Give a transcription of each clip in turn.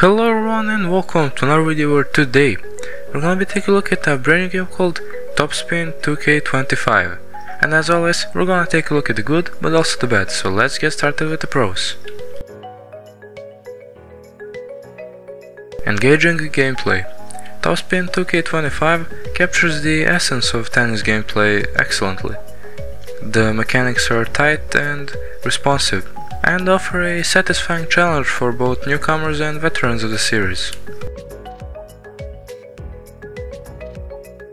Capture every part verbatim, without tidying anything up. Hello everyone and welcome to another video where today we're gonna be taking a look at a brand new game called Topspin two K twenty-five, and as always we're gonna take a look at the good but also the bad, so let's get started with the pros. Engaging gameplay. Topspin two K twenty-five captures the essence of tennis gameplay excellently. The mechanics are tight and responsive, and offer a satisfying challenge for both newcomers and veterans of the series.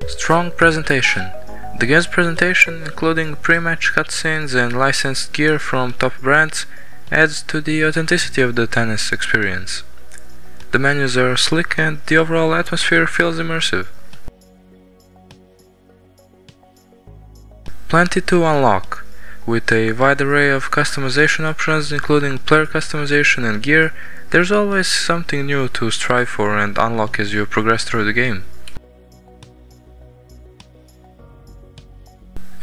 Strong presentation. The game's presentation, including pre-match cutscenes and licensed gear from top brands, adds to the authenticity of the tennis experience. The menus are slick and the overall atmosphere feels immersive. Plenty to unlock, with a wide array of customization options including player customization and gear. There's always something new to strive for and unlock as you progress through the game.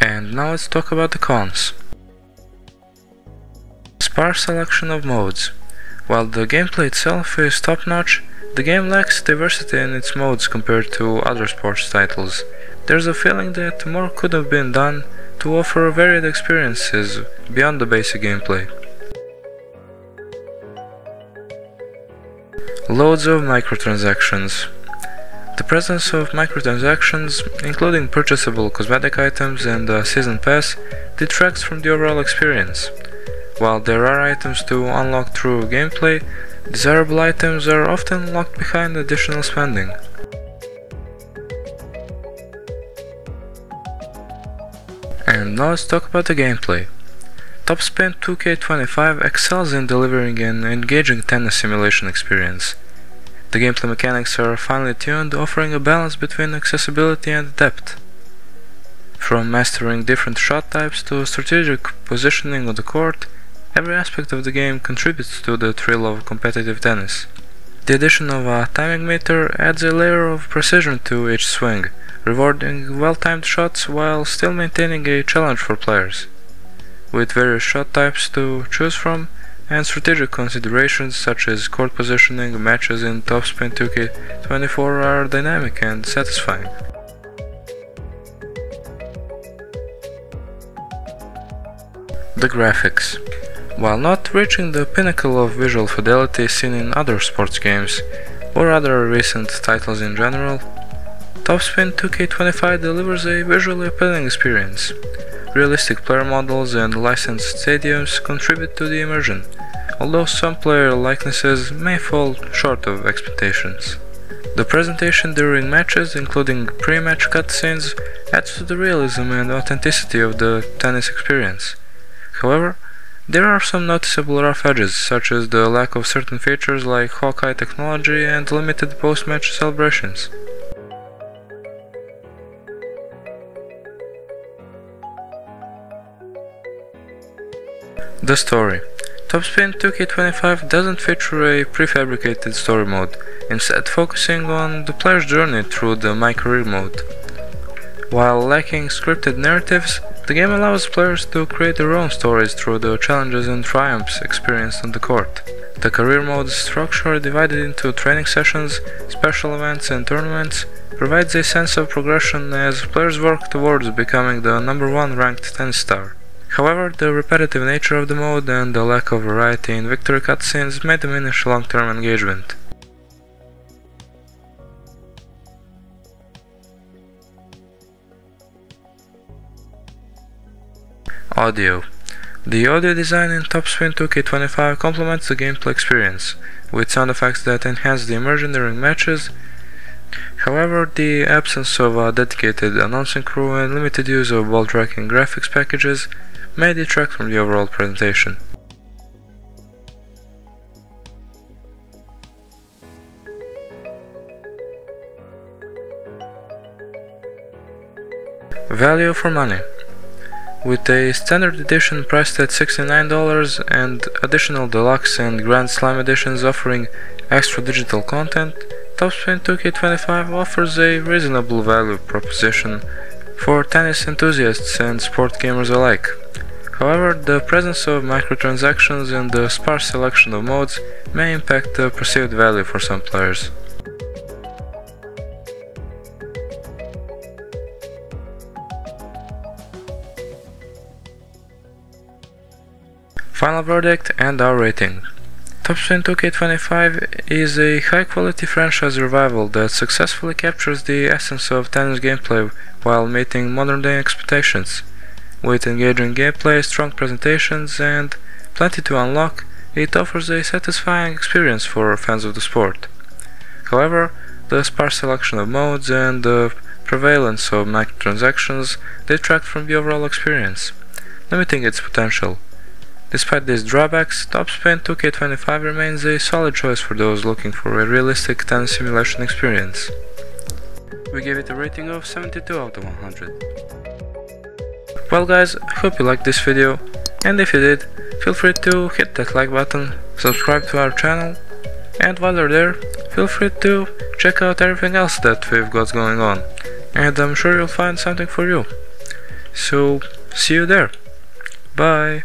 And now let's talk about the cons. Sparse selection of modes. While the gameplay itself is top-notch, the game lacks diversity in its modes compared to other sports titles. There's a feeling that more could have been done to offer varied experiences beyond the basic gameplay. Loads of microtransactions. The presence of microtransactions, including purchasable cosmetic items and a season pass, detracts from the overall experience. While there are items to unlock through gameplay, desirable items are often locked behind additional spending. And now let's talk about the gameplay. Topspin two K twenty-five excels in delivering an engaging tennis simulation experience. The gameplay mechanics are finely tuned, offering a balance between accessibility and depth. From mastering different shot types to strategic positioning of the court, every aspect of the game contributes to the thrill of competitive tennis. The addition of a timing meter adds a layer of precision to each swing, rewarding well-timed shots while still maintaining a challenge for players. With various shot types to choose from and strategic considerations such as court positioning, matches in Topspin two K twenty-four are dynamic and satisfying. The graphics. While not reaching the pinnacle of visual fidelity seen in other sports games or other recent titles in general, Topspin two K twenty-five delivers a visually appealing experience. Realistic player models and licensed stadiums contribute to the immersion, although some player likenesses may fall short of expectations. The presentation during matches, including pre-match cutscenes, adds to the realism and authenticity of the tennis experience. However, there are some noticeable rough edges, such as the lack of certain features like Hawkeye technology and limited post-match celebrations. The story. Topspin two K twenty-five doesn't feature a prefabricated story mode, instead focusing on the player's journey through the My Career mode. While lacking scripted narratives, the game allows players to create their own stories through the challenges and triumphs experienced on the court. The career mode's structure, divided into training sessions, special events and tournaments, provides a sense of progression as players work towards becoming the number one ranked tennis star. However, the repetitive nature of the mode and the lack of variety in victory cutscenes may diminish long-term engagement. Audio. The audio design in Topspin two K twenty-five complements the gameplay experience, with sound effects that enhance the immersion during matches. However, the absence of a dedicated announcing crew and limited use of ball tracking graphics packages may detract from the overall presentation. Value for money. With a standard edition priced at sixty-nine dollars and additional deluxe and Grand Slam editions offering extra digital content, Topspin two K twenty-five offers a reasonable value proposition for tennis enthusiasts and sport gamers alike. However, the presence of microtransactions and the sparse selection of modes may impact the perceived value for some players. Final verdict and our rating. Topspin two K twenty-five is a high-quality franchise revival that successfully captures the essence of tennis gameplay while meeting modern-day expectations. With engaging gameplay, strong presentations, and plenty to unlock, it offers a satisfying experience for fans of the sport. However, the sparse selection of modes and the prevalence of microtransactions detract from the overall experience, limiting its potential. Despite these drawbacks, Topspin two K twenty-five remains a solid choice for those looking for a realistic tennis simulation experience. We gave it a rating of seventy-two out of one hundred. Well guys, hope you liked this video, and if you did, feel free to hit that like button, subscribe to our channel, and while you're there, feel free to check out everything else that we've got going on, and I'm sure you'll find something for you. So, see you there. Bye!